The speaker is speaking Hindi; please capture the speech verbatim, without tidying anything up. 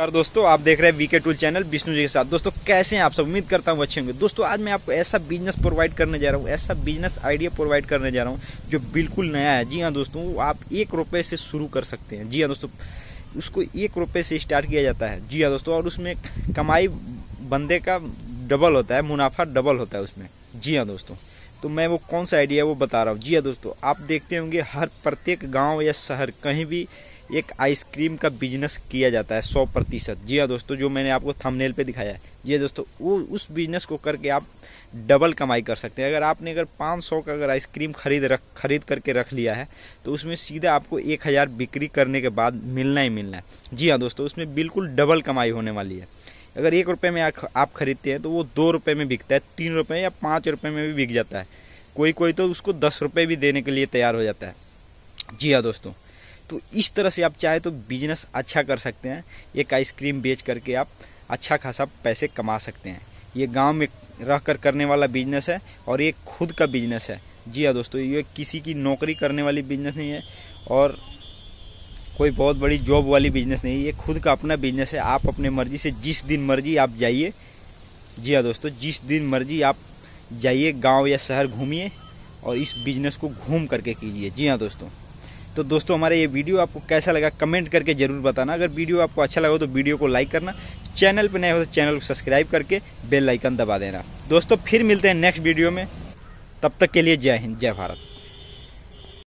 नमस्कार दोस्तों, आप देख रहे हैं VK tool channel Vishnu ji के साथ। दोस्तों कैसे हैं आप सब? उम्मीद करता हूं अच्छे होंगे। दोस्तों आज मैं आपको ऐसा बिजनेस प्रोवाइड करने जा रहा हूं, ऐसा बिजनेस आइडिया प्रोवाइड करने जा रहा हूं जो बिल्कुल नया है। जी हां दोस्तों, आप एक रुपए से शुरू कर सकते हैं। जी हां दोस्तों, उसको एक रुपए से स्टार्ट किया जाता है। जी हाँ दोस्तों, और उसमें कमाई बंदे का डबल होता है, मुनाफा डबल होता है उसमें। जी हाँ दोस्तों, तो मैं वो कौन सा आइडिया है वो बता रहा हूँ। जी हाँ दोस्तों, आप देखते होंगे हर प्रत्येक गाँव या शहर कहीं भी एक आइसक्रीम का बिजनेस किया जाता है सौ प्रतिशत। जी हाँ दोस्तों, जो मैंने आपको थंबनेल पे दिखाया है। जी हाँ दोस्तों, वो उस बिजनेस को करके आप डबल कमाई कर सकते हैं। अगर आपने अगर पाँच सौ का अगर आइसक्रीम खरीद रख खरीद करके रख लिया है तो उसमें सीधा आपको एक हज़ार बिक्री करने के बाद मिलना ही मिलना है। जी हाँ दोस्तों, उसमें बिल्कुल डबल कमाई होने वाली है। अगर एक रुपये में आप खरीदते हैं तो वो दो रुपये में बिकता है, तीन रुपये या पाँच रुपये में भी बिक जाता है। कोई कोई तो उसको दस रुपये भी देने के लिए तैयार हो जाता है। जी हाँ दोस्तों, तो इस तरह से आप चाहे तो बिजनेस अच्छा कर सकते हैं। एक आइसक्रीम बेच करके आप अच्छा खासा पैसे कमा सकते हैं। ये गांव में रह कर करने वाला बिजनेस है और ये खुद का बिजनेस है। जी हाँ दोस्तों, ये किसी की नौकरी करने वाली बिजनेस नहीं है और कोई बहुत बड़ी जॉब वाली बिजनेस नहीं है। ये खुद का अपना बिजनेस है। आप अपने मर्जी से जिस दिन मर्जी आप जाइए। जी हाँ दोस्तों, जिस दिन मर्जी आप जाइए, गाँव या शहर घूमिए और इस बिजनेस को घूम करके कीजिए। जी हाँ दोस्तों, तो दोस्तों हमारा ये वीडियो आपको कैसा लगा कमेंट करके जरूर बताना। अगर वीडियो आपको अच्छा लगा हो तो वीडियो को लाइक करना, चैनल पे नए हो तो चैनल को सब्सक्राइब करके बेल आइकन दबा देना। दोस्तों फिर मिलते हैं नेक्स्ट वीडियो में, तब तक के लिए जय हिंद, जय भारत।